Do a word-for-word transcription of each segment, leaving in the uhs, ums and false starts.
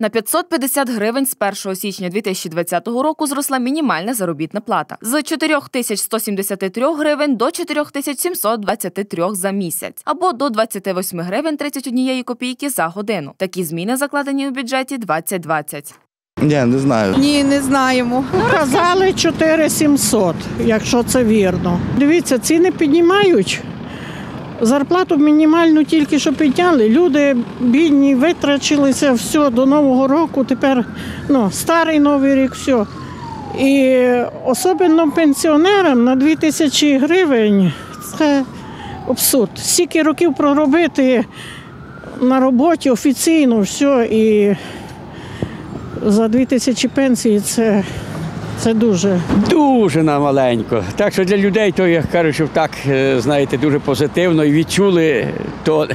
На п'ятсот п'ятдесят гривень з першого січня дві тисячі двадцятого року зросла мінімальна заробітна плата – з чотирьох тисяч ста сімдесяти трьох гривень до чотирьох тисяч сімсот двадцяти трьох за місяць, або до двадцяти восьми гривень тридцять однієї копійки за годину. Такі зміни закладені у бюджеті двадцять двадцять. Ні, не знаю. Ні, не знаємо. Казали чотири тисячі сімсот, якщо це вірно. Дивіться, ціни піднімають. Зарплату мінімальну тільки що підняли. Люди бідні, витрачилися, все, до Нового року, тепер ну, старий Новий рік, все. І особливо пенсіонерам на дві тисячі гривень – це абсурд. Стільки років проробити на роботі офіційно, все, і за дві тисячі пенсії це… Це дуже. Дуже намаленько. Так що для людей, то, я кажу, що так, знаєте, дуже позитивно і відчули, то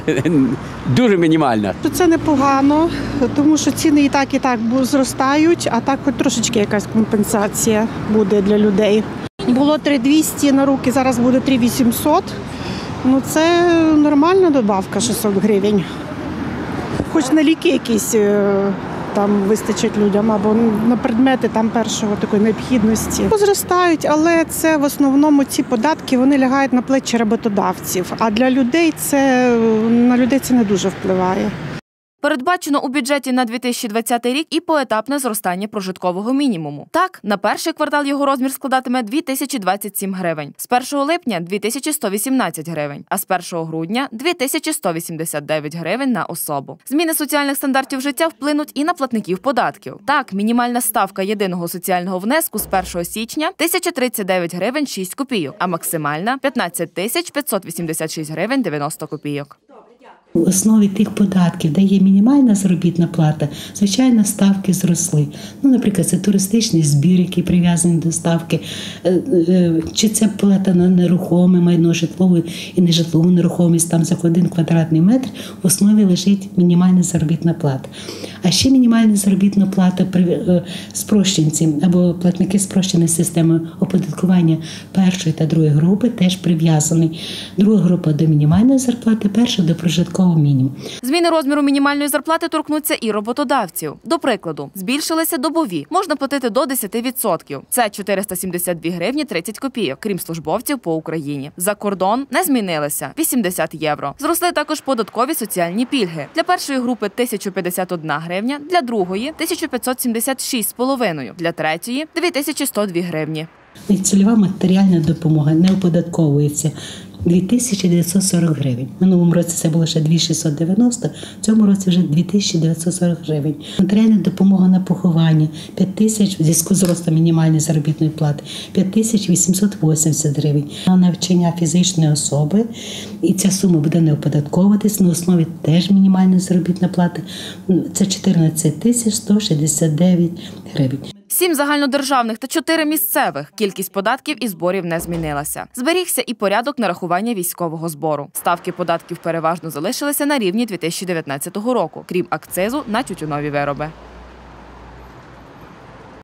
дуже мінімально. Це непогано, тому що ціни і так, і так зростають, а так хоч трошечки якась компенсація буде для людей. Було три тисячі двісті на руки, зараз буде три тисячі вісімсот. Ну це нормальна добавка, шістсот гривень. Хоч на ліки якісь там вистачить людям, або на предмети там першого такої необхідності. Зростають, але це в основному ці податки, вони лягають на плечі роботодавців, а для людей це, на людей це не дуже впливає. Передбачено у бюджеті на дві тисячі двадцятий рік і поетапне зростання прожиткового мінімуму. Так, на перший квартал його розмір складатиме дві тисячі двадцять сім гривень, з першого липня – дві тисячі сто вісімнадцять гривень, а з першого грудня – дві тисячі сто вісімдесят дев'ять гривень на особу. Зміни соціальних стандартів життя вплинуть і на платників податків. Так, мінімальна ставка єдиного соціального внеску з першого січня – тисяча тридцять дев'ять гривень шість копійок, а максимальна – п'ятнадцять тисяч п'ятсот вісімдесят шість гривень дев'яносто копійок. В основі тих податків, де є мінімальна заробітна плата, звичайно, ставки зросли. Ну, наприклад, це туристичний збір, який прив'язаний до ставки, чи це плата на нерухоме майно, житлову і нежитлову нерухомість, там за один квадратний метр в основі лежить мінімальна заробітна плата. А ще мінімальна заробітна плата спрощенці або платники спрощеної системи оподаткування першої та другої групи теж прив'язаний. Друга група до мінімальної зарплати, перша до прожиткового мінімум. Зміни розміру мінімальної зарплати торкнуться і роботодавців. До прикладу, збільшилися добові. Можна платити до десяти відсотків. Це чотириста сімдесят дві гривні тридцять копійок, крім службовців по Україні. За кордон не змінилися – вісімдесят євро. Зросли також податкові соціальні пільги. Для першої групи – тисяча п'ятдесят одна гривня, для другої – тисяча п'ятсот сімдесят шість з половиною, для третьої – дві тисячі сто дві гривні. І цільова матеріальна допомога не оподатковується – дві тисячі дев'ятсот сорок гривень. В минулому році це було ще дві тисячі шістсот дев'яносто, в цьому році вже дві тисячі дев'ятсот сорок гривень. Матеріальна допомога на поховання – п'ять тисяч, в зв'язку з ростом мінімальної заробітної плати – п'ять тисяч вісімсот вісімдесят гривень. На навчання фізичної особи, і ця сума буде не оподатковуватись, на основі теж мінімальної заробітної плати – це чотирнадцять тисяч сто шістдесят дев'ять гривень. Сім загальнодержавних та чотири місцевих. Кількість податків і зборів не змінилася. Зберігся і порядок нарахування військового збору. Ставки податків переважно залишилися на рівні дві тисячі дев'ятнадцятого року, крім акцизу на тютюнові вироби.